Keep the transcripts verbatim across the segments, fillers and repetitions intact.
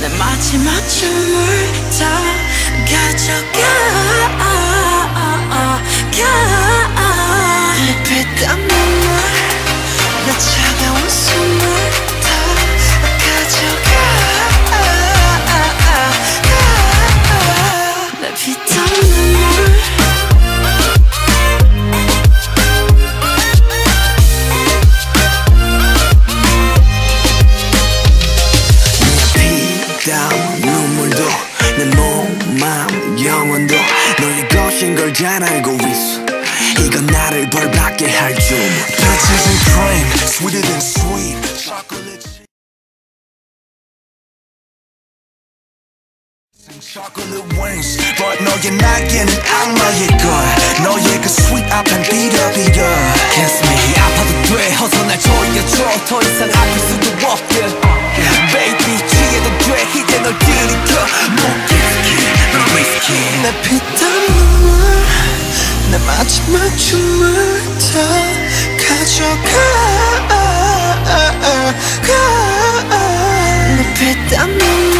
내 마지막 춤을 다 가져가 내 땀 눈물 내 차가운 숨을 다 가져가 내 피땀 눈물 영원도 너의 것인 걸 잘 알고 있어 이건 나를 벌받게 할 줄 Peaches and cream, sweeter than sweet chocolate chocolate wings But 너의 날개는 악마의 걸 너의 그 sweet 앞엔 비려비려 Kiss me, 아파도 돼 어서 날 조여줘 더 이상 아플 수도 없게 Baby, 취해도 돼 이제 널 들이켜 내 피땀 눈물 내 마지막 춤을 다 가져가 내 피땀 눈물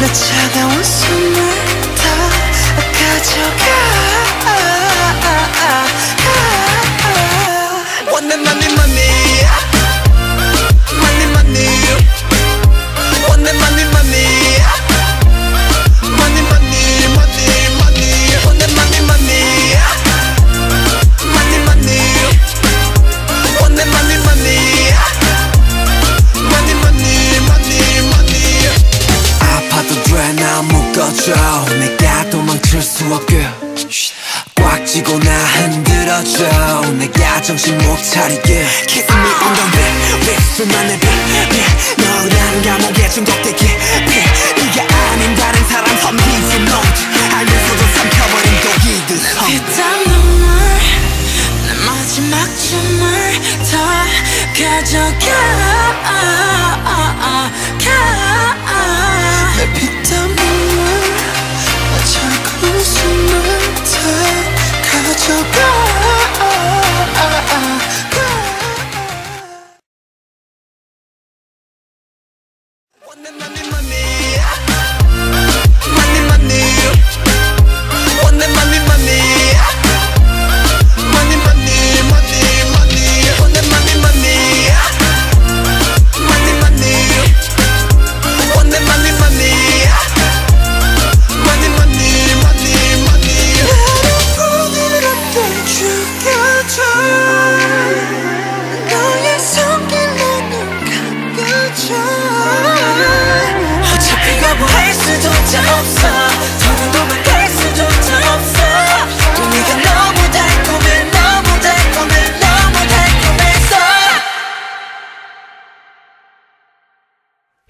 내 차가운 숨을 다 가져가 원해 money money money money 원해 money money 내가 도망칠 수 없게 꽉 쥐고 나 흔들어줘 내가 정신 못 차리게 Kiss me on the back, back 수만의 back 너란 감옥에 중독되게 네가 아닌 다른 사람 선민수 너지 알면서도 삼켜버린 독이들 피땀 눈물 내 마지막 춤을 더 가져가 내 피땀 눈물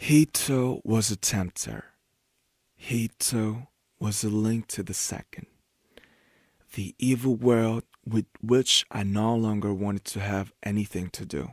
Hito was a tempter. Hito was a link to the second. The evil world with which I no longer wanted to have anything to do.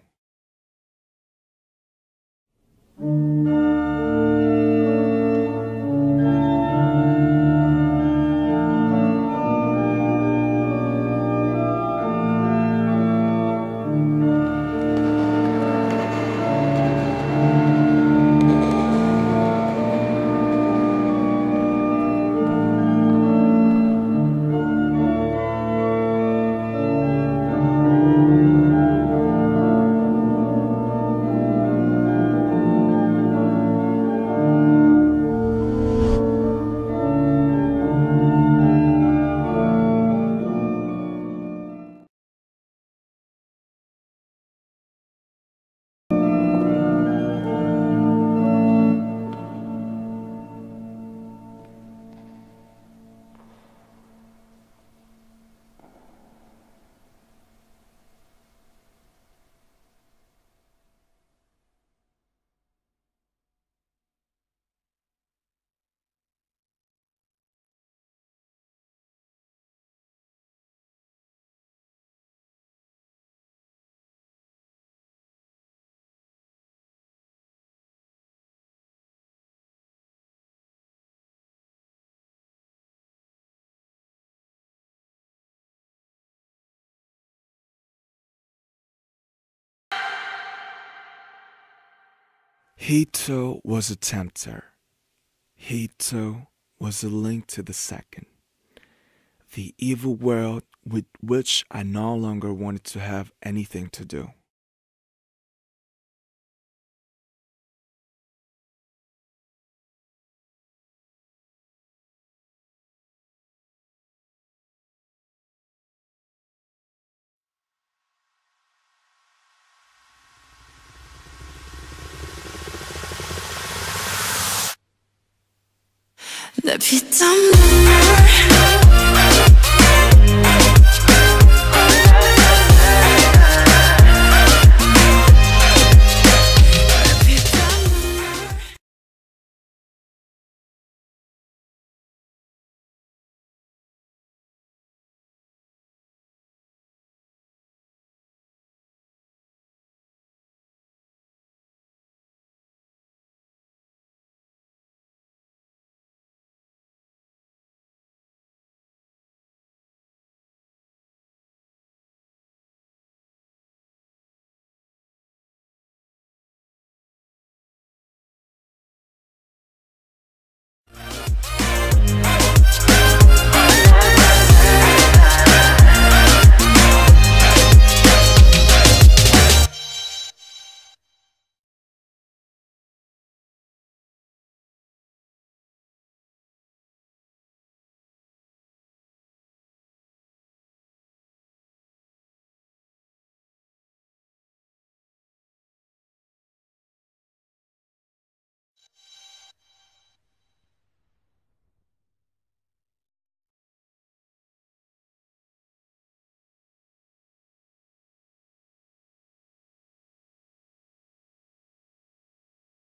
Hito was a tempter. Hito was a link to the second, the evil world with which I no longer wanted to have anything to do. Depuis tant longtemps.